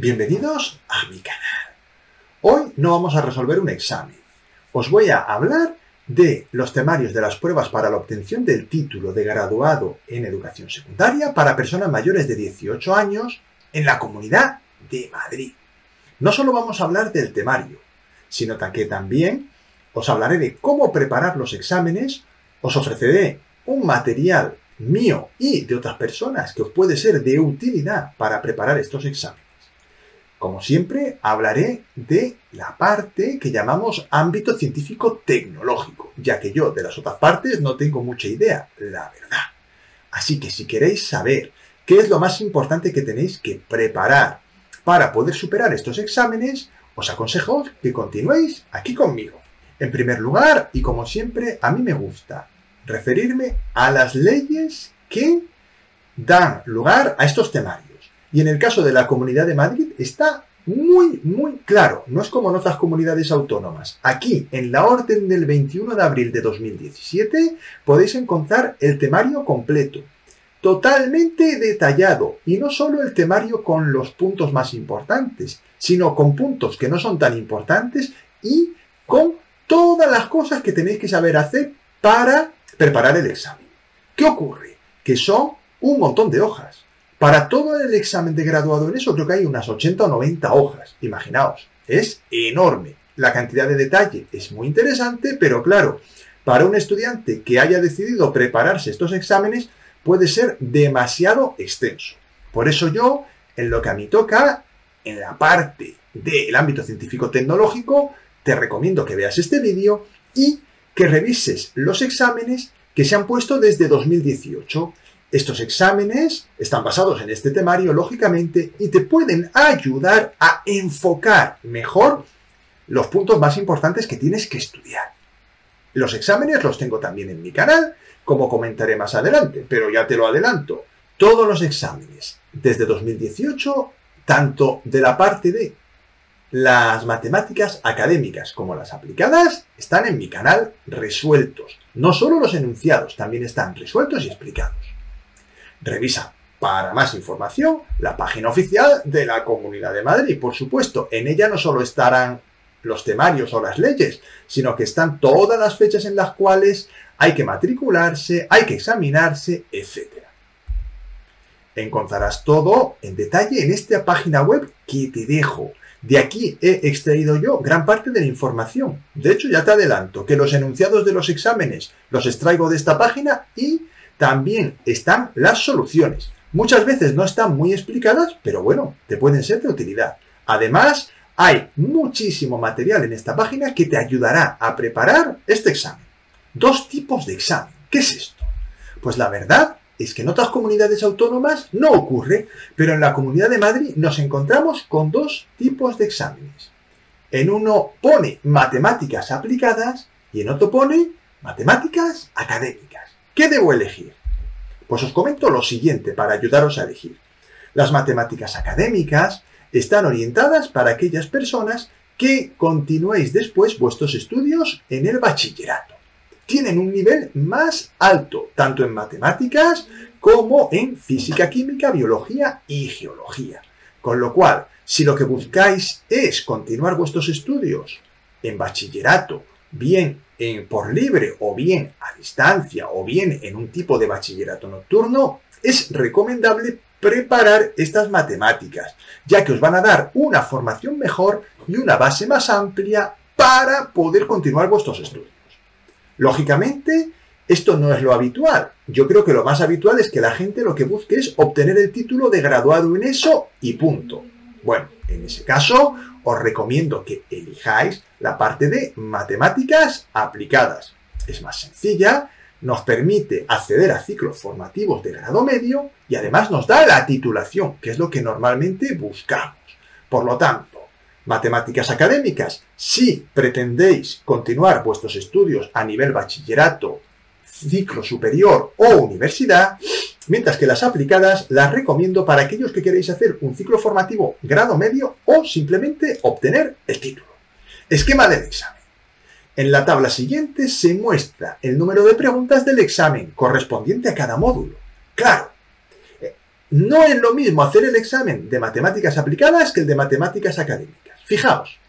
Bienvenidos a mi canal. Hoy no vamos a resolver un examen. Os voy a hablar de los temarios de las pruebas para la obtención del título de graduado en educación secundaria para personas mayores de 18 años en la Comunidad de Madrid. No solo vamos a hablar del temario, sino que también os hablaré de cómo preparar los exámenes, os ofreceré un material mío y de otras personas que os puede ser de utilidad para preparar estos exámenes. Como siempre, hablaré de la parte que llamamos ámbito científico-tecnológico, ya que yo de las otras partes no tengo mucha idea, la verdad. Así que si queréis saber qué es lo más importante que tenéis que preparar para poder superar estos exámenes, os aconsejo que continuéis aquí conmigo. En primer lugar, y como siempre, a mí me gusta referirme a las leyes que dan lugar a estos temarios. Y en el caso de la Comunidad de Madrid está muy claro, no es como en otras comunidades autónomas. Aquí, en la orden del 21 de abril de 2017, podéis encontrar el temario completo, totalmente detallado, y no solo el temario con los puntos más importantes, sino con puntos que no son tan importantes y con todas las cosas que tenéis que saber hacer para preparar el examen. ¿Qué ocurre? Que son un montón de hojas. Para todo el examen de graduado en ESO creo que hay unas 80 o 90 hojas. Imaginaos, es enorme. La cantidad de detalle es muy interesante, pero claro, para un estudiante que haya decidido prepararse estos exámenes puede ser demasiado extenso. Por eso yo, en lo que a mí toca, en la parte del ámbito científico-tecnológico, te recomiendo que veas este vídeo y que revises los exámenes que se han puesto desde 2018. Estos exámenes están basados en este temario, lógicamente, y te pueden ayudar a enfocar mejor los puntos más importantes que tienes que estudiar. Los exámenes los tengo también en mi canal, como comentaré más adelante, pero ya te lo adelanto. Todos los exámenes desde 2018, tanto de la parte de las matemáticas académicas como las aplicadas, están en mi canal resueltos. No solo los enunciados, también están resueltos y explicados. Revisa para más información la página oficial de la Comunidad de Madrid. Por supuesto, en ella no solo estarán los temarios o las leyes, sino que están todas las fechas en las cuales hay que matricularse, hay que examinarse, etc. Encontrarás todo en detalle en esta página web que te dejo. De aquí he extraído yo gran parte de la información. De hecho, ya te adelanto que los enunciados de los exámenes los extraigo de esta página y también están las soluciones. Muchas veces no están muy explicadas, pero bueno, te pueden ser de utilidad. Además, hay muchísimo material en esta página que te ayudará a preparar este examen. Dos tipos de examen. ¿Qué es esto? Pues la verdad es que en otras comunidades autónomas no ocurre, pero en la Comunidad de Madrid nos encontramos con dos tipos de exámenes. En uno pone matemáticas aplicadas y en otro pone matemáticas académicas. ¿Qué debo elegir? Pues os comento lo siguiente para ayudaros a elegir. Las matemáticas académicas están orientadas para aquellas personas que continuéis después vuestros estudios en el bachillerato. Tienen un nivel más alto, tanto en matemáticas como en física, química, biología y geología. Con lo cual, si lo que buscáis es continuar vuestros estudios en bachillerato, bien por libre o bien a distancia o bien en un tipo de bachillerato nocturno, es recomendable preparar estas matemáticas, ya que os van a dar una formación mejor y una base más amplia para poder continuar vuestros estudios. Lógicamente, esto no es lo habitual. Yo creo que lo más habitual es que la gente lo que busque es obtener el título de graduado en ESO y punto. Bueno, en ese caso, os recomiendo que elijáis la parte de matemáticas aplicadas. Es más sencilla, nos permite acceder a ciclos formativos de grado medio y además nos da la titulación, que es lo que normalmente buscamos. Por lo tanto, matemáticas académicas, si pretendéis continuar vuestros estudios a nivel bachillerato, ciclo superior o universidad, mientras que las aplicadas las recomiendo para aquellos que queréis hacer un ciclo formativo grado medio o simplemente obtener el título. Esquema del examen. En la tabla siguiente se muestra el número de preguntas del examen correspondiente a cada módulo. Claro, No es lo mismo hacer el examen de matemáticas aplicadas que el de matemáticas académicas. Fijaos,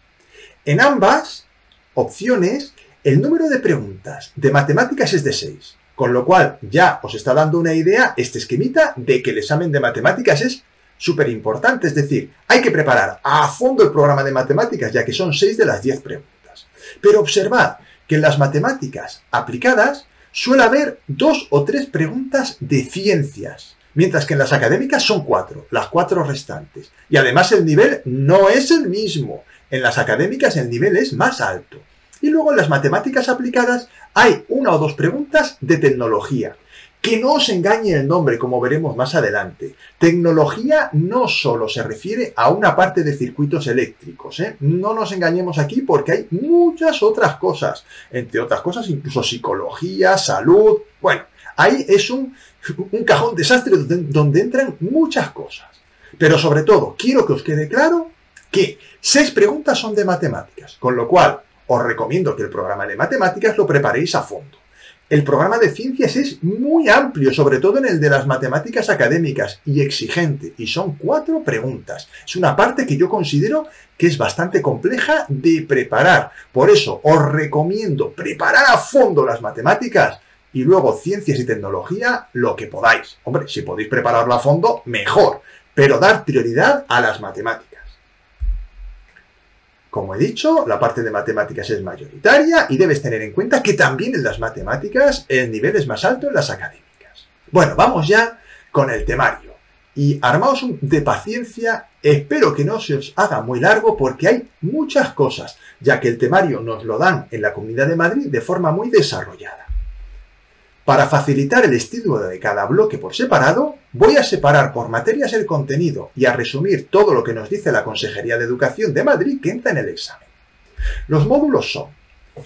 en ambas opciones el número de preguntas de matemáticas es de 6, con lo cual ya os está dando una idea este esquemita de que el examen de matemáticas es súper importante, es decir, hay que preparar a fondo el programa de matemáticas ya que son 6 de las 10 preguntas. Pero observad que en las matemáticas aplicadas suele haber 2 o 3 preguntas de ciencias, mientras que en las académicas son 4, las 4 restantes. Y además el nivel no es el mismo. En las académicas el nivel es más alto. Y luego en las matemáticas aplicadas hay 1 o 2 preguntas de tecnología. Que no os engañe el nombre, como veremos más adelante. Tecnología no solo se refiere a una parte de circuitos eléctricos, ¿eh? No nos engañemos aquí porque hay muchas otras cosas. Entre otras cosas, incluso psicología, salud... Bueno, ahí es un cajón desastre donde entran muchas cosas. Pero sobre todo, quiero que os quede claro que 6 preguntas son de matemáticas, con lo cual os recomiendo que el programa de matemáticas lo preparéis a fondo. El programa de ciencias es muy amplio, sobre todo en el de las matemáticas académicas, y exigente, y son 4 preguntas. Es una parte que yo considero que es bastante compleja de preparar. Por eso, os recomiendo preparar a fondo las matemáticas, y luego ciencias y tecnología, lo que podáis. Hombre, si podéis prepararlo a fondo, mejor, pero dar prioridad a las matemáticas. Como he dicho, la parte de matemáticas es mayoritaria y debes tener en cuenta que también en las matemáticas el nivel es más alto en las académicas. Bueno, vamos ya con el temario. Y armaos de paciencia, espero que no se os haga muy largo porque hay muchas cosas, ya que el temario nos lo dan en la Comunidad de Madrid de forma muy desarrollada. Para facilitar el estudio de cada bloque por separado, voy a separar por materias el contenido y a resumir todo lo que nos dice la Consejería de Educación de Madrid que entra en el examen. Los módulos son,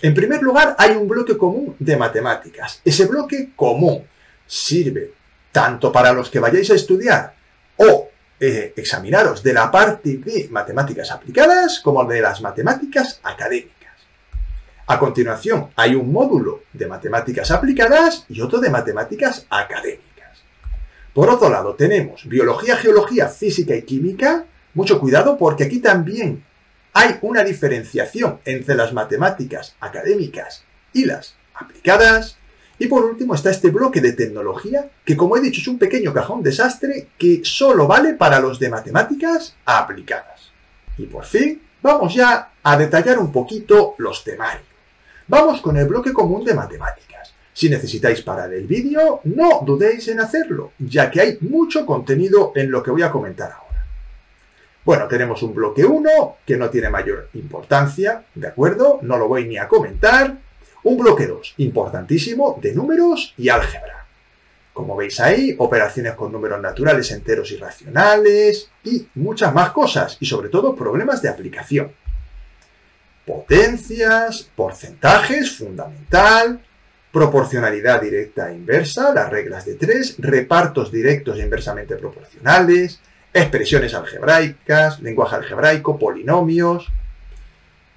en primer lugar, hay un bloque común de matemáticas. Ese bloque común sirve tanto para los que vayáis a estudiar o examinaros de la parte de matemáticas aplicadas como de las matemáticas académicas. A continuación, hay un módulo de matemáticas aplicadas y otro de matemáticas académicas. Por otro lado, tenemos biología, geología, física y química. Mucho cuidado porque aquí también hay una diferenciación entre las matemáticas académicas y las aplicadas. Y por último está este bloque de tecnología, que como he dicho es un pequeño cajón desastre que solo vale para los de matemáticas aplicadas. Y por fin, vamos ya a detallar un poquito los temarios. Vamos con el bloque común de matemáticas. Si necesitáis parar el vídeo, no dudéis en hacerlo, ya que hay mucho contenido en lo que voy a comentar ahora. Bueno, tenemos un bloque 1, que no tiene mayor importancia, ¿de acuerdo? No lo voy ni a comentar. Un bloque 2, importantísimo, de números y álgebra. Como veis ahí, operaciones con números naturales enteros y racionales, y muchas más cosas, y sobre todo problemas de aplicación. Potencias, porcentajes, fundamental, proporcionalidad directa e inversa, las reglas de 3, repartos directos e inversamente proporcionales, expresiones algebraicas, lenguaje algebraico, polinomios,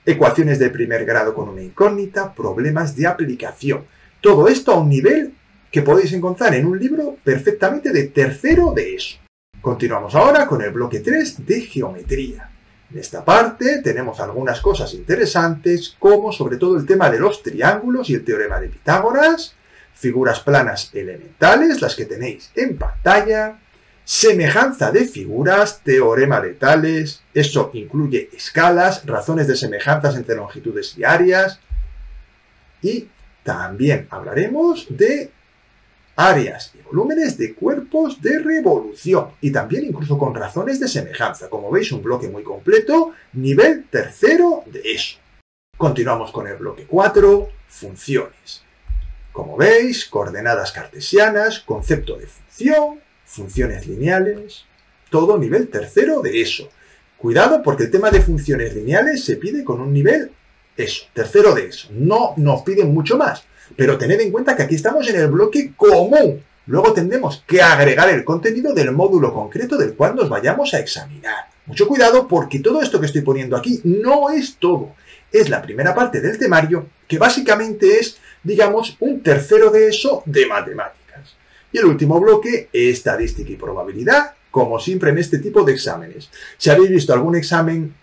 ecuaciones de primer grado con una incógnita, problemas de aplicación. Todo esto a un nivel que podéis encontrar en un libro perfectamente de tercero de ESO. Continuamos ahora con el bloque 3 de geometría. En esta parte tenemos algunas cosas interesantes, como sobre todo el tema de los triángulos y el teorema de Pitágoras, figuras planas elementales, las que tenéis en pantalla, semejanza de figuras, teorema de Tales, eso incluye escalas, razones de semejanzas entre longitudes y áreas, y también hablaremos de áreas y volúmenes de cuerpos de revolución y también incluso con razones de semejanza. Como veis, un bloque muy completo, nivel tercero de ESO. Continuamos con el bloque 4, funciones. Como veis, coordenadas cartesianas, concepto de función, funciones lineales, todo nivel tercero de ESO. Cuidado porque el tema de funciones lineales se pide con un nivel ESO, tercero de ESO. No nos piden mucho más. Pero tened en cuenta que aquí estamos en el bloque común. Luego tendremos que agregar el contenido del módulo concreto del cual nos vayamos a examinar. Mucho cuidado porque todo esto que estoy poniendo aquí no es todo. Es la primera parte del temario que básicamente es, digamos, un tercero de ESO de matemáticas. Y el último bloque, estadística y probabilidad, como siempre en este tipo de exámenes. Si habéis visto algún examen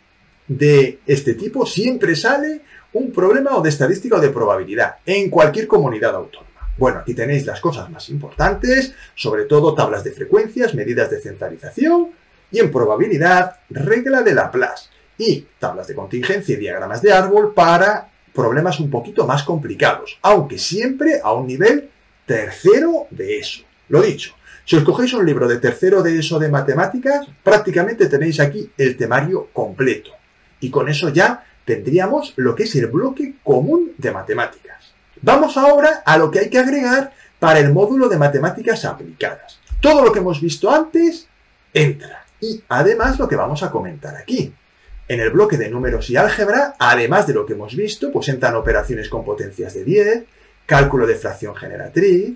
de este tipo, siempre sale un problema o de estadística o de probabilidad en cualquier comunidad autónoma. Bueno, aquí tenéis las cosas más importantes, sobre todo tablas de frecuencias, medidas de centralización y en probabilidad, regla de Laplace y tablas de contingencia y diagramas de árbol para problemas un poquito más complicados, aunque siempre a un nivel tercero de ESO. Lo dicho, si os cogéis un libro de tercero de ESO de matemáticas, prácticamente tenéis aquí el temario completo y con eso ya tendríamos lo que es el bloque común de matemáticas. Vamos ahora a lo que hay que agregar para el módulo de matemáticas aplicadas. Todo lo que hemos visto antes entra. Y además lo que vamos a comentar aquí. En el bloque de números y álgebra, además de lo que hemos visto, pues entran operaciones con potencias de 10, cálculo de fracción generatriz,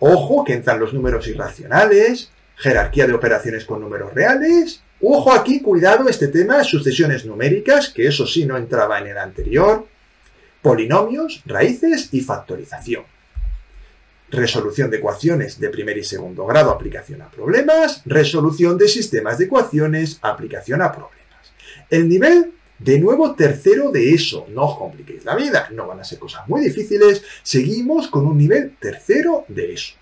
ojo que entran los números irracionales, jerarquía de operaciones con números reales, ojo aquí, cuidado, este tema, sucesiones numéricas, que eso sí no entraba en el anterior, polinomios, raíces y factorización. Resolución de ecuaciones de primer y segundo grado, aplicación a problemas. Resolución de sistemas de ecuaciones, aplicación a problemas. El nivel, de nuevo, tercero de ESO. No os compliquéis la vida, no van a ser cosas muy difíciles. Seguimos con un nivel tercero de ESO.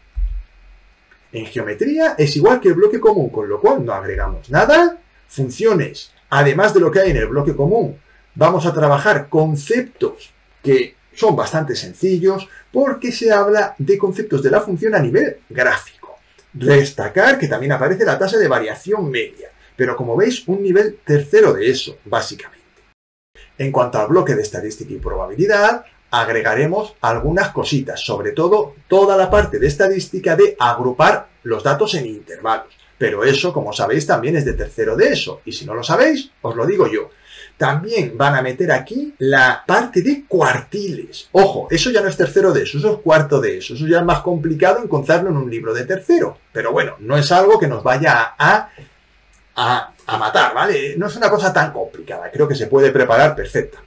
En geometría es igual que el bloque común, con lo cual no agregamos nada. Funciones, además de lo que hay en el bloque común, vamos a trabajar conceptos que son bastante sencillos porque se habla de conceptos de la función a nivel gráfico. Destacar que también aparece la tasa de variación media, pero como veis, un nivel tercero de ESO, básicamente. En cuanto al bloque de estadística y probabilidad, agregaremos algunas cositas, sobre todo toda la parte de estadística de agrupar los datos en intervalos. Pero eso, como sabéis, también es de tercero de ESO, y si no lo sabéis, os lo digo yo. También van a meter aquí la parte de cuartiles. Ojo, eso ya no es tercero de ESO, eso es cuarto de ESO. Eso ya es más complicado encontrarlo en un libro de tercero. Pero bueno, no es algo que nos vaya a matar, ¿vale? No es una cosa tan complicada, creo que se puede preparar perfectamente.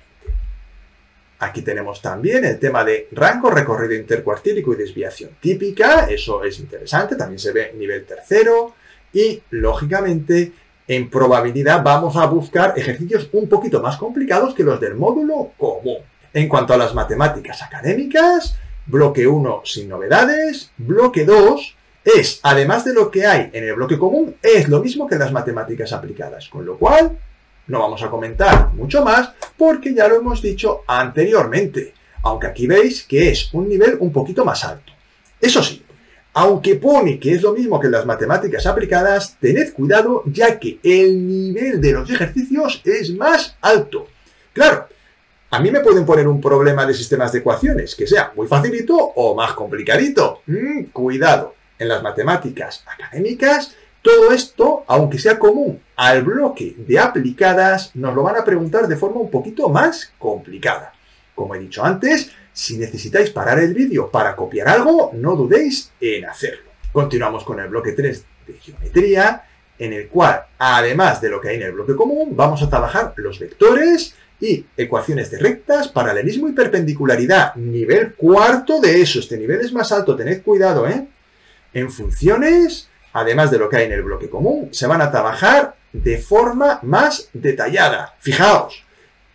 Aquí tenemos también el tema de rango, recorrido intercuartílico y desviación típica. Eso es interesante, también se ve nivel tercero. Y, lógicamente, en probabilidad vamos a buscar ejercicios un poquito más complicados que los del módulo común. En cuanto a las matemáticas académicas, bloque 1 sin novedades, bloque 2 es, además de lo que hay en el bloque común, es lo mismo que en las matemáticas aplicadas, con lo cual no vamos a comentar mucho más porque ya lo hemos dicho anteriormente, aunque aquí veis que es un nivel un poquito más alto. Eso sí, aunque pone que es lo mismo que las matemáticas aplicadas, tened cuidado ya que el nivel de los ejercicios es más alto. Claro, a mí me pueden poner un problema de sistemas de ecuaciones, que sea muy facilito o más complicadito. Cuidado, en las matemáticas académicas, todo esto, aunque sea común al bloque de aplicadas, nos lo van a preguntar de forma un poquito más complicada. Como he dicho antes, si necesitáis parar el vídeo para copiar algo, no dudéis en hacerlo. Continuamos con el bloque 3 de geometría, en el cual, además de lo que hay en el bloque común, vamos a trabajar los vectores y ecuaciones de rectas, paralelismo y perpendicularidad. Nivel cuarto de ESO. Este nivel es más alto, tened cuidado, ¿eh? En funciones, además de lo que hay en el bloque común, se van a trabajar de forma más detallada. Fijaos.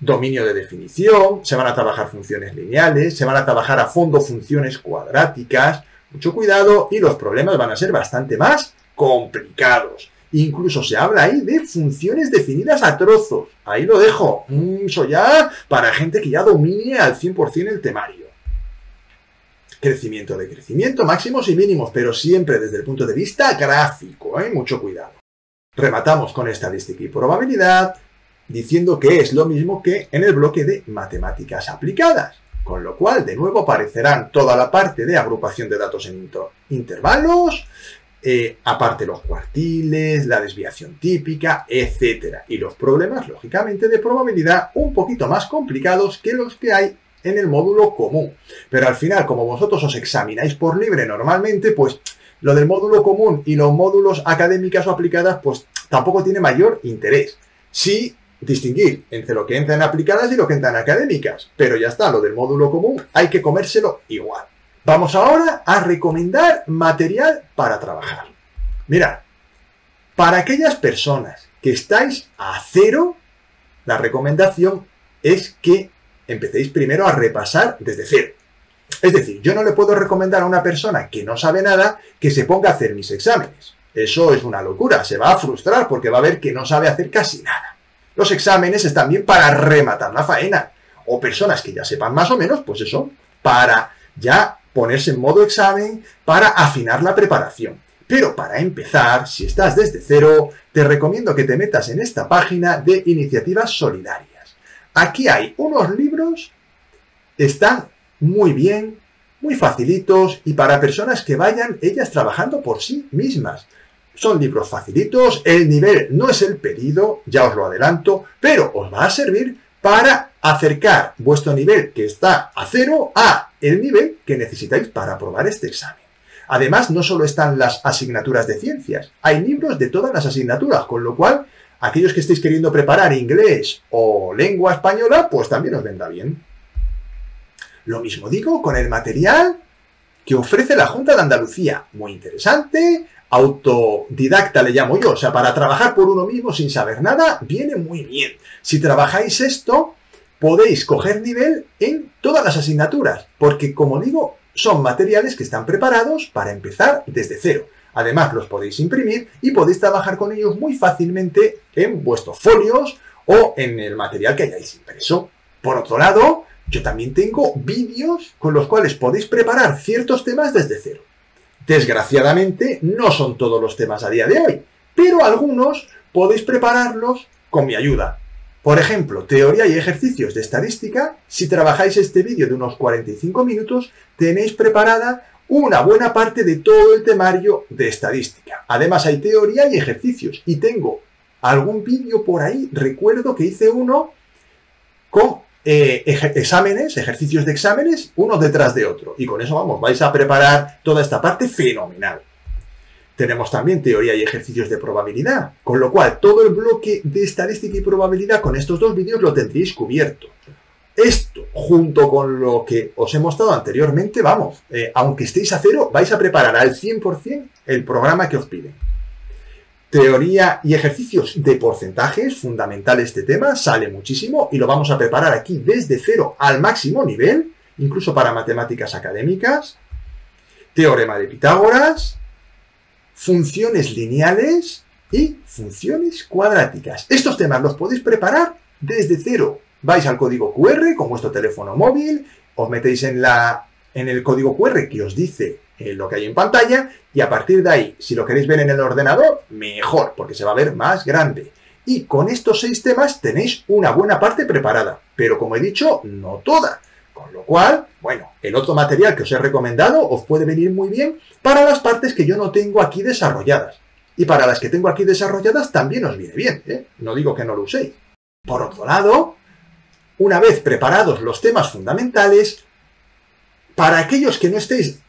Dominio de definición, se van a trabajar funciones lineales, se van a trabajar a fondo funciones cuadráticas, mucho cuidado, y los problemas van a ser bastante más complicados. Incluso se habla ahí de funciones definidas a trozos. Ahí lo dejo, eso ya para gente que ya domine al 100% el temario. Crecimiento de crecimiento, máximos y mínimos, pero siempre desde el punto de vista gráfico, ¿eh? Mucho cuidado. Rematamos con estadística y probabilidad, diciendo que es lo mismo que en el bloque de matemáticas aplicadas, con lo cual de nuevo aparecerán toda la parte de agrupación de datos en intervalos, aparte los cuartiles, la desviación típica, etcétera, y los problemas lógicamente de probabilidad un poquito más complicados que los que hay en el módulo común, pero al final como vosotros os examináis por libre normalmente, pues lo del módulo común y los módulos académicas o aplicadas pues tampoco tiene mayor interés. Sí, distinguir entre lo que entra en aplicadas y lo que entra en académicas, pero ya está, lo del módulo común hay que comérselo igual. Vamos ahora a recomendar material para trabajar. Mirad, Para aquellas personas que estáis a cero, la recomendación es que empecéis primero a repasar desde cero. Es decir, yo no le puedo recomendar a una persona que no sabe nada que se ponga a hacer mis exámenes. Eso es una locura, se va a frustrar porque va a ver que no sabe hacer casi nada. Los exámenes están bien para rematar la faena. O personas que ya sepan más o menos, pues eso, para ya ponerse en modo examen, para afinar la preparación. Pero para empezar, si estás desde cero, te recomiendo que te metas en esta página de Iniciativas Solidarias. Aquí hay unos libros, están muy bien, muy facilitos y para personas que vayan ellas trabajando por sí mismas. Son libros facilitos, el nivel no es el pedido, ya os lo adelanto, pero os va a servir para acercar vuestro nivel que está a cero a el nivel que necesitáis para aprobar este examen. Además, no solo están las asignaturas de ciencias, hay libros de todas las asignaturas, con lo cual, aquellos que estéis queriendo preparar inglés o lengua española, pues también os vendrá bien. Lo mismo digo con el material que ofrece la Junta de Andalucía. Muy interesante, autodidacta le llamo yo, o sea, para trabajar por uno mismo sin saber nada, viene muy bien. Si trabajáis esto, podéis coger nivel en todas las asignaturas, porque como digo, son materiales que están preparados para empezar desde cero. Además, los podéis imprimir y podéis trabajar con ellos muy fácilmente en vuestros folios o en el material que hayáis impreso. Por otro lado, yo también tengo vídeos con los cuales podéis preparar ciertos temas desde cero. Desgraciadamente, no son todos los temas a día de hoy, pero algunos podéis prepararlos con mi ayuda. Por ejemplo, teoría y ejercicios de estadística, si trabajáis este vídeo de unos 45 minutos, tenéis preparada una buena parte de todo el temario de estadística. Además, hay teoría y ejercicios, y tengo algún vídeo por ahí, recuerdo que hice uno con exámenes, ejercicios de exámenes, uno detrás de otro. Y con eso, vamos, vais a preparar toda esta parte fenomenal. Tenemos también teoría y ejercicios de probabilidad, con lo cual todo el bloque de estadística y probabilidad con estos dos vídeos lo tendréis cubierto. Esto, junto con lo que os he mostrado anteriormente, vamos, aunque estéis a cero, vais a preparar al 100% el programa que os piden. Teoría y ejercicios de porcentajes, fundamental este tema, sale muchísimo y lo vamos a preparar aquí desde cero al máximo nivel, incluso para matemáticas académicas. Teorema de Pitágoras, funciones lineales y funciones cuadráticas. Estos temas los podéis preparar desde cero. Vais al código QR con vuestro teléfono móvil, os metéis en el código QR que os dice lo que hay en pantalla y a partir de ahí, si lo queréis ver en el ordenador, mejor, porque se va a ver más grande. Y con estos 6 temas tenéis una buena parte preparada, pero como he dicho, no toda. Con lo cual, bueno, el otro material que os he recomendado os puede venir muy bien para las partes que yo no tengo aquí desarrolladas. Y para las que tengo aquí desarrolladas también os viene bien, ¿eh? No digo que no lo uséis. Por otro lado, una vez preparados los temas fundamentales, para aquellos que no estéis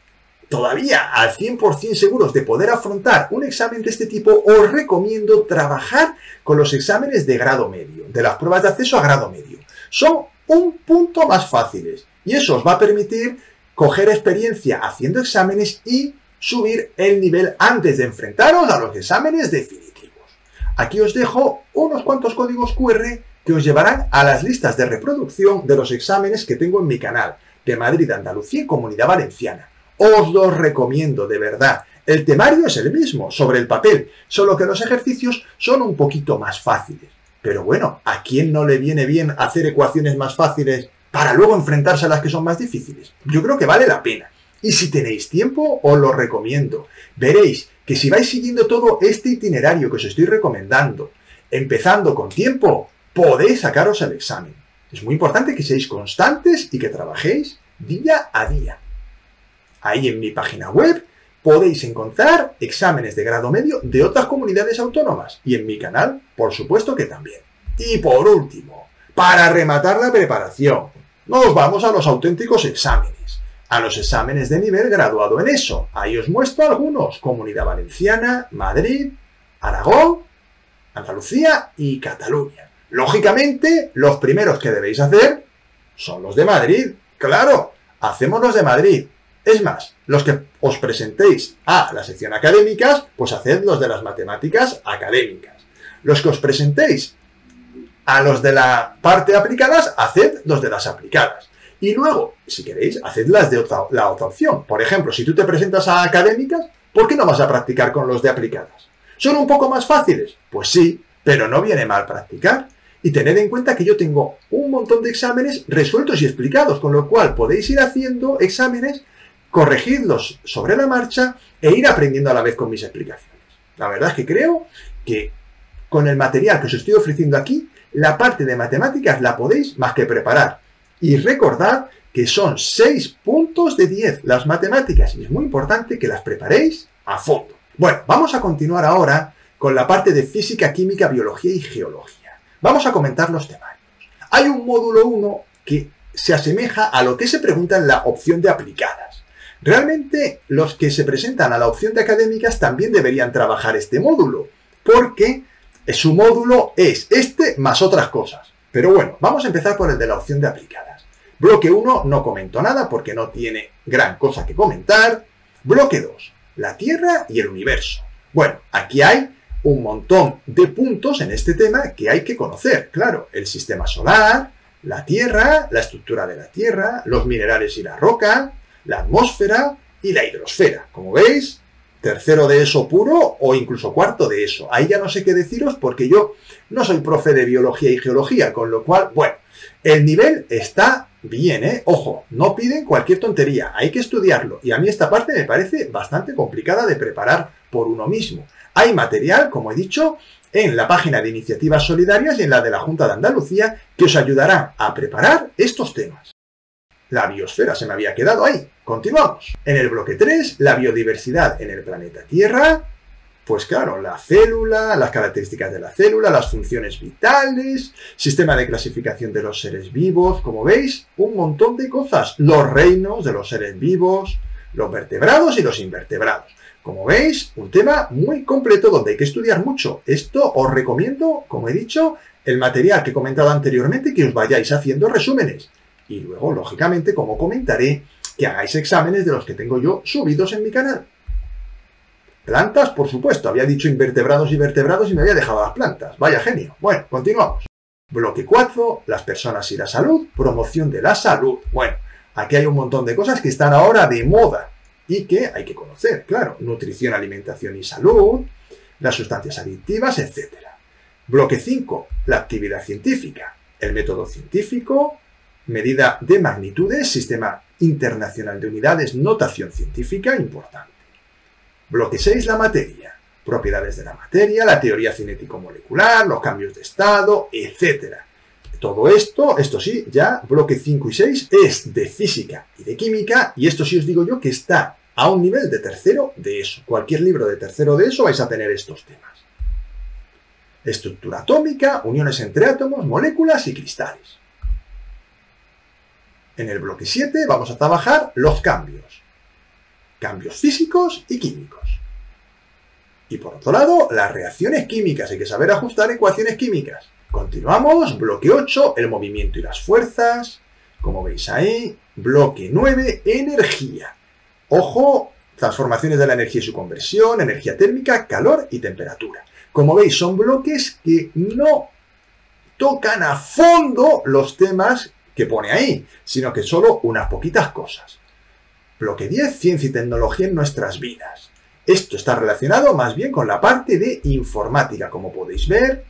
todavía al 100% seguros de poder afrontar un examen de este tipo, os recomiendo trabajar con los exámenes de grado medio, de las pruebas de acceso a grado medio. Son un punto más fáciles y eso os va a permitir coger experiencia haciendo exámenes y subir el nivel antes de enfrentaros a los exámenes definitivos. Aquí os dejo unos cuantos códigos QR que os llevarán a las listas de reproducción de los exámenes que tengo en mi canal de Madrid, Andalucía y Comunidad Valenciana. Os los recomiendo de verdad. El temario es el mismo, sobre el papel, solo que los ejercicios son un poquito más fáciles. Pero bueno, ¿a quién no le viene bien hacer ecuaciones más fáciles para luego enfrentarse a las que son más difíciles? Yo creo que vale la pena. Y si tenéis tiempo, os lo recomiendo. Veréis que si vais siguiendo todo este itinerario que os estoy recomendando, empezando con tiempo, podéis sacaros el examen. Es muy importante que seáis constantes y que trabajéis día a día. Ahí en mi página web podéis encontrar exámenes de grado medio de otras comunidades autónomas y en mi canal, por supuesto que también. Y por último, para rematar la preparación, nos vamos a los auténticos exámenes, a los exámenes de nivel graduado en ESO. Ahí os muestro algunos, Comunidad Valenciana, Madrid, Aragón, Andalucía y Cataluña. Lógicamente, los primeros que debéis hacer son los de Madrid, claro, hacemos los de Madrid. Es más, los que os presentéis a la sección académicas, pues haced los de las matemáticas académicas. Los que os presentéis a los de la parte aplicadas, haced los de las aplicadas. Y luego, si queréis, haced las de la otra opción. Por ejemplo, si tú te presentas a académicas, ¿por qué no vas a practicar con los de aplicadas? ¿Son un poco más fáciles? Pues sí, pero no viene mal practicar. Y tened en cuenta que yo tengo un montón de exámenes resueltos y explicados, con lo cual podéis ir haciendo exámenes, corregirlos sobre la marcha e ir aprendiendo a la vez con mis explicaciones. La verdad es que creo que con el material que os estoy ofreciendo aquí, la parte de matemáticas la podéis más que preparar. Y recordad que son 6 puntos de 10 las matemáticas y es muy importante que las preparéis a fondo. Bueno, vamos a continuar ahora con la parte de física, química, biología y geología. Vamos a comentar los temarios. Hay un módulo 1 que se asemeja a lo que se pregunta en la opción de aplicadas. Realmente los que se presentan a la opción de académicas también deberían trabajar este módulo, porque su módulo es este más otras cosas. Pero bueno, vamos a empezar por el de la opción de aplicadas. Bloque 1 no comento nada porque no tiene gran cosa que comentar. Bloque 2, la Tierra y el universo. Bueno, aquí hay un montón de puntos en este tema que hay que conocer. Claro, el sistema solar, la Tierra, la estructura de la Tierra, los minerales y la roca, la atmósfera y la hidrosfera. Como veis, tercero de ESO puro o incluso cuarto de ESO. Ahí ya no sé qué deciros porque yo no soy profe de biología y geología, con lo cual, bueno, el nivel está bien, ¿eh? Ojo, no piden cualquier tontería, hay que estudiarlo. Y a mí esta parte me parece bastante complicada de preparar por uno mismo. Hay material, como he dicho, en la página de Iniciativas Solidarias y en la de la Junta de Andalucía que os ayudará a preparar estos temas. La biosfera se me había quedado ahí. Continuamos. En el bloque 3, la biodiversidad en el planeta Tierra. Pues claro, la célula, las características de la célula, las funciones vitales, sistema de clasificación de los seres vivos, como veis, un montón de cosas. Los reinos de los seres vivos, los vertebrados y los invertebrados. Como veis, un tema muy completo donde hay que estudiar mucho. Esto os recomiendo, como he dicho, el material que he comentado anteriormente, que os vayáis haciendo resúmenes. Y luego, lógicamente, como comentaré, que hagáis exámenes de los que tengo yo subidos en mi canal. Plantas, por supuesto. Había dicho invertebrados y vertebrados y me había dejado las plantas. Vaya genio. Bueno, continuamos. Bloque 4, las personas y la salud. Promoción de la salud. Bueno, aquí hay un montón de cosas que están ahora de moda y que hay que conocer, claro. Nutrición, alimentación y salud, las sustancias adictivas, etc. Bloque 5, la actividad científica, el método científico, medida de magnitudes, sistema internacional de unidades, notación científica, importante. Bloque 6, la materia, propiedades de la materia, la teoría cinético-molecular, los cambios de estado, etc. Todo esto, esto sí, ya bloque 5 y 6 es de física y de química, y esto sí os digo yo que está a un nivel de tercero de ESO. Cualquier libro de tercero de ESO vais a tener estos temas. Estructura atómica, uniones entre átomos, moléculas y cristales. En el bloque 7 vamos a trabajar los cambios. Cambios físicos y químicos. Y por otro lado, las reacciones químicas. Hay que saber ajustar ecuaciones químicas. Continuamos. Bloque 8, el movimiento y las fuerzas. Como veis ahí. Bloque 9, energía. Ojo, transformaciones de la energía y su conversión, energía térmica, calor y temperatura. Como veis, son bloques que no tocan a fondo los temas que pone ahí, sino que solo unas poquitas cosas. Bloque 10, ciencia y tecnología en nuestras vidas. Esto está relacionado más bien con la parte de informática, como podéis ver.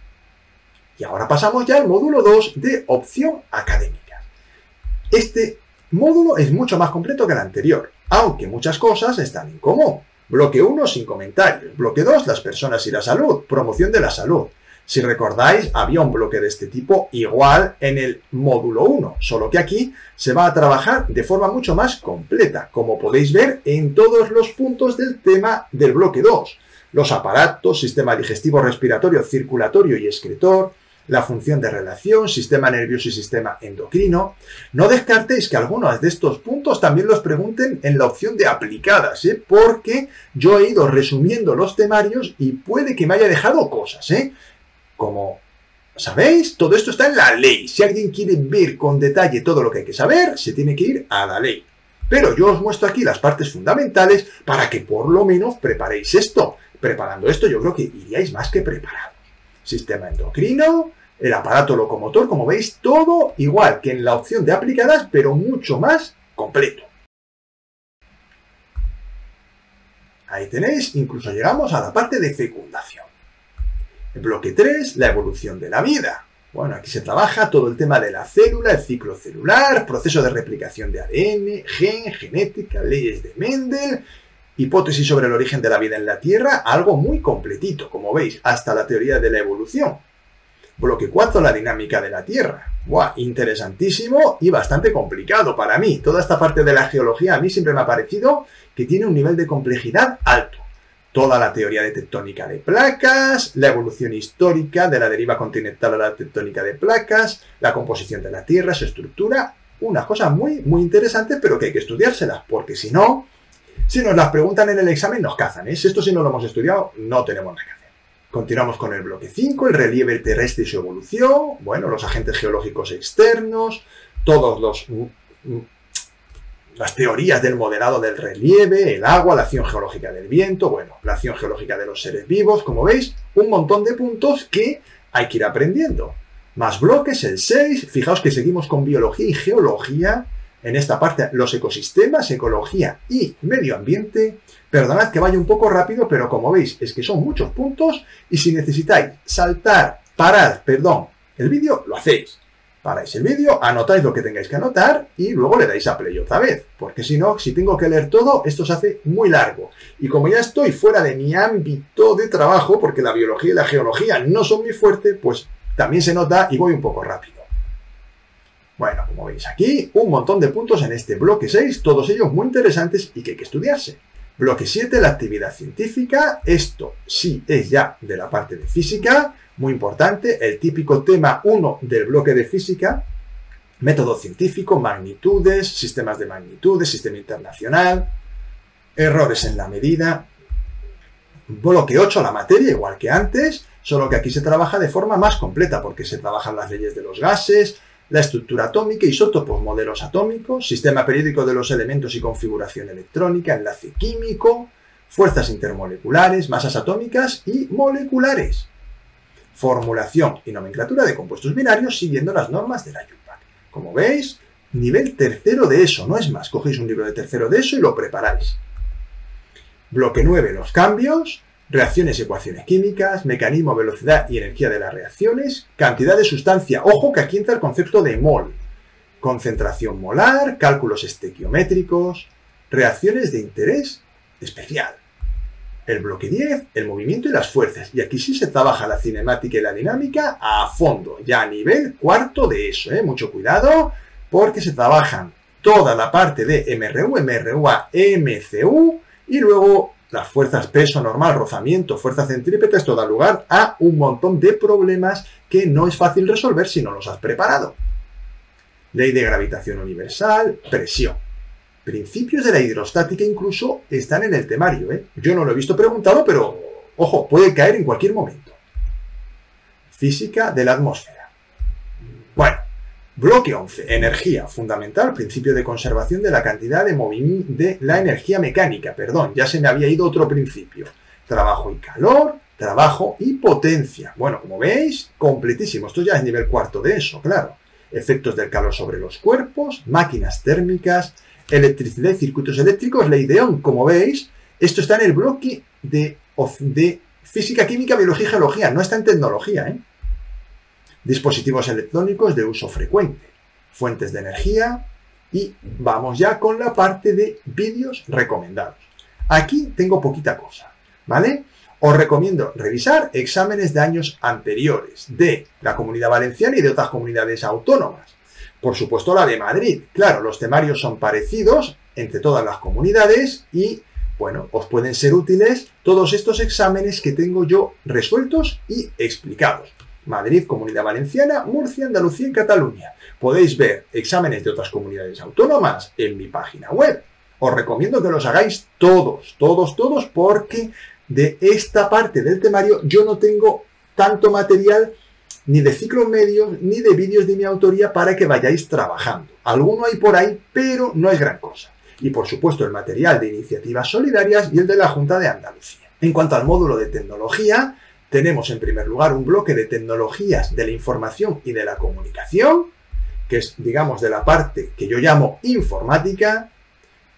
Y ahora pasamos ya al módulo 2 de opción académica. Este módulo es mucho más completo que el anterior, aunque muchas cosas están en común. Bloque 1, sin comentarios. Bloque 2, las personas y la salud, promoción de la salud. Si recordáis, había un bloque de este tipo igual en el módulo 1, solo que aquí se va a trabajar de forma mucho más completa, como podéis ver en todos los puntos del tema del bloque 2. Los aparatos, sistema digestivo, respiratorio, circulatorio y excretor, la función de relación, sistema nervioso y sistema endocrino. No descartéis que algunos de estos puntos también los pregunten en la opción de aplicadas, ¿eh? Porque yo he ido resumiendo los temarios y puede que me haya dejado cosas, ¿eh? Como sabéis, todo esto está en la ley. Si alguien quiere ver con detalle todo lo que hay que saber, se tiene que ir a la ley. Pero yo os muestro aquí las partes fundamentales para que por lo menos preparéis esto. Preparando esto yo creo que iríais más que preparados. Sistema endocrino, el aparato locomotor, como veis, todo igual que en la opción de aplicadas, pero mucho más completo. Ahí tenéis, incluso llegamos a la parte de fecundación. El bloque 3, la evolución de la vida. Bueno, aquí se trabaja todo el tema de la célula, el ciclo celular, proceso de replicación de ADN, gen, genética, leyes de Mendel, hipótesis sobre el origen de la vida en la Tierra, algo muy completito, como veis, hasta la teoría de la evolución. Bloque 4, la dinámica de la Tierra. ¡Buah! Interesantísimo y bastante complicado para mí. Toda esta parte de la geología a mí siempre me ha parecido que tiene un nivel de complejidad alto. Toda la teoría de tectónica de placas, la evolución histórica de la deriva continental a la tectónica de placas, la composición de la Tierra, su estructura, unas cosas muy interesantes, pero que hay que estudiárselas, porque si no, si nos las preguntan en el examen nos cazan, ¿eh? Esto si no lo hemos estudiado no tenemos nada que hacer. Continuamos con el bloque 5, el relieve terrestre y su evolución, bueno, los agentes geológicos externos, todos las teorías del modelado del relieve, el agua, la acción geológica del viento, bueno, la acción geológica de los seres vivos, como veis, un montón de puntos que hay que ir aprendiendo. Más bloques, el 6, fijaos que seguimos con biología y geología, en esta parte los ecosistemas, ecología y medio ambiente. Perdonad que vaya un poco rápido, pero como veis es que son muchos puntos y si necesitáis parar el vídeo, lo hacéis. Paráis el vídeo, anotáis lo que tengáis que anotar y luego le dais a play otra vez. Porque si no, si tengo que leer todo, esto se hace muy largo. Y como ya estoy fuera de mi ámbito de trabajo, porque la biología y la geología no son mi fuerte, pues también se nota y voy un poco rápido. Bueno, como veis aquí, un montón de puntos en este bloque 6, todos ellos muy interesantes y que hay que estudiarse. Bloque 7, la actividad científica, esto sí es ya de la parte de física, muy importante, el típico tema 1 del bloque de física, método científico, magnitudes, sistemas de magnitudes, sistema internacional, errores en la medida. Bloque 8, la materia, igual que antes, solo que aquí se trabaja de forma más completa porque se trabajan las leyes de los gases, la estructura atómica, isótopos, modelos atómicos, sistema periódico de los elementos y configuración electrónica, enlace químico, fuerzas intermoleculares, masas atómicas y moleculares, formulación y nomenclatura de compuestos binarios siguiendo las normas de la IUPAC. Como veis, nivel tercero de ESO, no es más, cogéis un libro de tercero de ESO y lo preparáis. Bloque 9, los cambios, reacciones y ecuaciones químicas, mecanismo, velocidad y energía de las reacciones, cantidad de sustancia, ojo que aquí entra el concepto de mol, concentración molar, cálculos estequiométricos, reacciones de interés especial. El bloque 10, el movimiento y las fuerzas, y aquí sí se trabaja la cinemática y la dinámica a fondo, ya a nivel cuarto de ESO, mucho cuidado, porque se trabajan toda la parte de MRU, MRUA, MCU, y luego las fuerzas peso normal, rozamiento, fuerzas centrípetas, esto da lugar a un montón de problemas que no es fácil resolver si no los has preparado. Ley de gravitación universal, presión. Principios de la hidrostática incluso están en el temario, Yo no lo he visto preguntado, pero, ojo, puede caer en cualquier momento. Física de la atmósfera. Bueno, bloque 11, energía, fundamental, principio de conservación de la cantidad de movimiento de la energía mecánica, ya se me había ido otro principio. Trabajo y calor, trabajo y potencia. Bueno, como veis, completísimo, esto ya es nivel cuarto de ESO, claro. Efectos del calor sobre los cuerpos, máquinas térmicas, electricidad y circuitos eléctricos, ley de Ohm, como veis, esto está en el bloque de física, química, biología y geología, no está en tecnología, Dispositivos electrónicos de uso frecuente, fuentes de energía y vamos ya con la parte de vídeos recomendados. Aquí tengo poquita cosa, ¿vale? Os recomiendo revisar exámenes de años anteriores de la Comunidad Valenciana y de otras comunidades autónomas. Por supuesto la de Madrid. Claro, los temarios son parecidos entre todas las comunidades y, bueno, os pueden ser útiles todos estos exámenes que tengo yo resueltos y explicados. Madrid, Comunidad Valenciana, Murcia, Andalucía y Cataluña. Podéis ver exámenes de otras comunidades autónomas en mi página web. Os recomiendo que los hagáis todos, porque de esta parte del temario yo no tengo tanto material ni de ciclos medios, ni de vídeos de mi autoría para que vayáis trabajando. Alguno hay por ahí, pero no es gran cosa. y por supuesto el material de Iniciativas Solidarias y el de la Junta de Andalucía. En cuanto al módulo de tecnología, tenemos en primer lugar un bloque de tecnologías de la información y de la comunicación, que es, digamos, de la parte que yo llamo informática.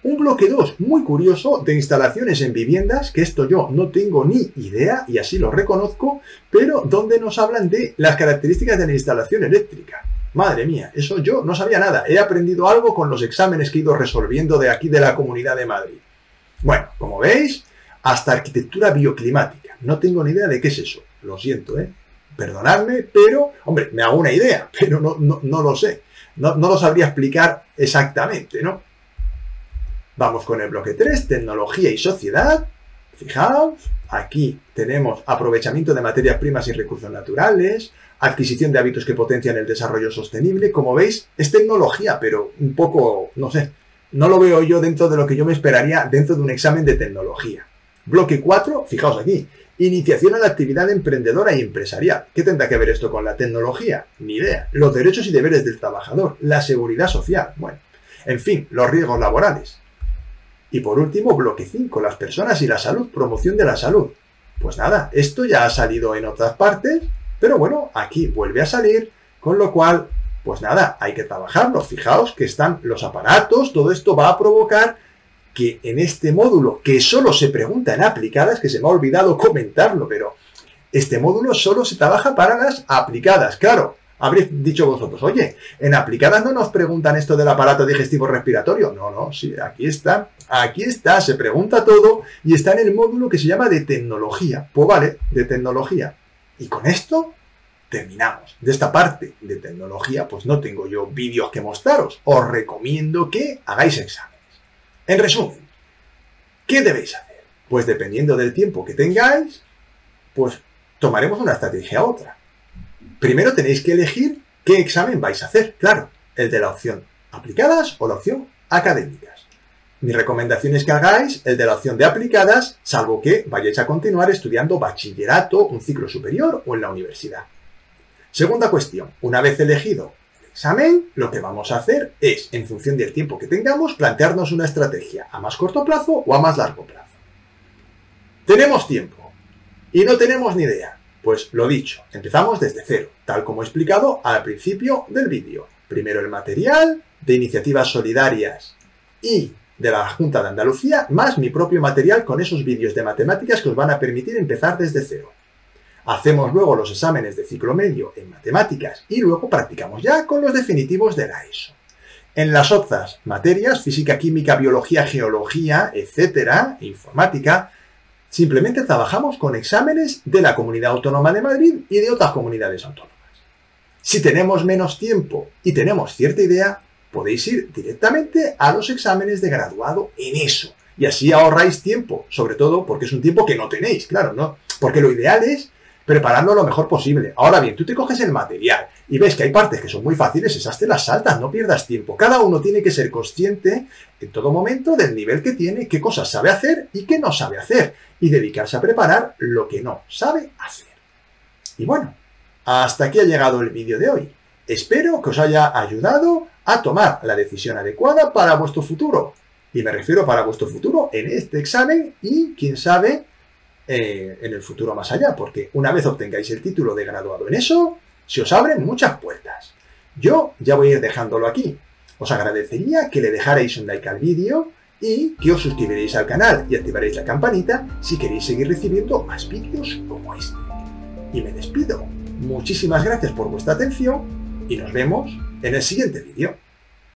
Un bloque 2 muy curioso de instalaciones en viviendas, que esto yo no tengo ni idea y así lo reconozco, pero donde nos hablan de las características de la instalación eléctrica. Madre mía, eso yo no sabía nada. He aprendido algo con los exámenes que he ido resolviendo de aquí de la Comunidad de Madrid. Bueno, como veis, hasta arquitectura bioclimática. No tengo ni idea de qué es eso. Lo siento, perdonadme, pero, hombre, me hago una idea, pero no lo sé. No lo sabría explicar exactamente, ¿no? Vamos con el bloque 3, tecnología y sociedad. Fijaos, aquí tenemos aprovechamiento de materias primas y recursos naturales, adquisición de hábitos que potencian el desarrollo sostenible. Como veis, es tecnología, pero un poco, no sé, no lo veo yo dentro de lo que yo me esperaría dentro de un examen de tecnología. Bloque 4, fijaos aquí, iniciación a la actividad emprendedora y empresarial. ¿Qué tendrá que ver esto con la tecnología? Ni idea. Los derechos y deberes del trabajador, la seguridad social, bueno, en fin, los riesgos laborales. Y por último, bloque 5, las personas y la salud, promoción de la salud. Pues nada, esto ya ha salido en otras partes, pero bueno, aquí vuelve a salir, con lo cual, pues nada, hay que trabajarlo. Fijaos que están los aparatos, todo esto va a provocar que en este módulo, que solo se pregunta en aplicadas, que se me ha olvidado comentarlo, pero este módulo solo se trabaja para las aplicadas, claro. Habréis dicho vosotros, oye, en aplicadas no nos preguntan esto del aparato digestivo respiratorio. No, sí, aquí está, se pregunta todo y está en el módulo que se llama de tecnología. Pues vale, de tecnología. Y con esto terminamos. De esta parte de tecnología, pues no tengo yo vídeos que mostraros. Os recomiendo que hagáis exámenes. En resumen, ¿qué debéis hacer? Pues dependiendo del tiempo que tengáis, pues tomaremos una estrategia u otra. Primero tenéis que elegir qué examen vais a hacer, claro, el de la opción aplicadas o la opción académicas. Mi recomendación es que hagáis el de la opción de aplicadas, salvo que vayáis a continuar estudiando bachillerato, un ciclo superior o en la universidad. Segunda cuestión, una vez elegido el examen, lo que vamos a hacer es, en función del tiempo que tengamos, plantearnos una estrategia a más corto plazo o a más largo plazo. Tenemos tiempo y no tenemos ni idea. Pues lo dicho, empezamos desde cero, tal como he explicado al principio del vídeo. Primero el material de Iniciativas Solidarias y de la Junta de Andalucía, más mi propio material con esos vídeos de matemáticas que os van a permitir empezar desde cero. Hacemos luego los exámenes de ciclo medio en matemáticas y luego practicamos ya con los definitivos de la ESO. En las otras materias, física, química, biología, geología, etcétera, informática, simplemente trabajamos con exámenes de la Comunidad Autónoma de Madrid y de otras comunidades autónomas. Si tenemos menos tiempo y tenemos cierta idea, podéis ir directamente a los exámenes de graduado en ESO. Y así ahorráis tiempo, sobre todo porque es un tiempo que no tenéis, claro, ¿no? Porque lo ideal es prepararlo lo mejor posible. Ahora bien, tú te coges el material y ves que hay partes que son muy fáciles, esas te las saltas, no pierdas tiempo. Cada uno tiene que ser consciente en todo momento del nivel que tiene, qué cosas sabe hacer y qué no sabe hacer, y dedicarse a preparar lo que no sabe hacer. Y bueno, hasta aquí ha llegado el vídeo de hoy. Espero que os haya ayudado a tomar la decisión adecuada para vuestro futuro. Y me refiero para vuestro futuro en este examen y, quién sabe, en el futuro más allá, porque una vez obtengáis el título de graduado en ESO, se os abren muchas puertas. Yo ya voy a ir dejándolo aquí. Os agradecería que le dejarais un like al vídeo y que os suscribiréis al canal y activaréis la campanita si queréis seguir recibiendo más vídeos como este. Y me despido. Muchísimas gracias por vuestra atención y nos vemos en el siguiente vídeo.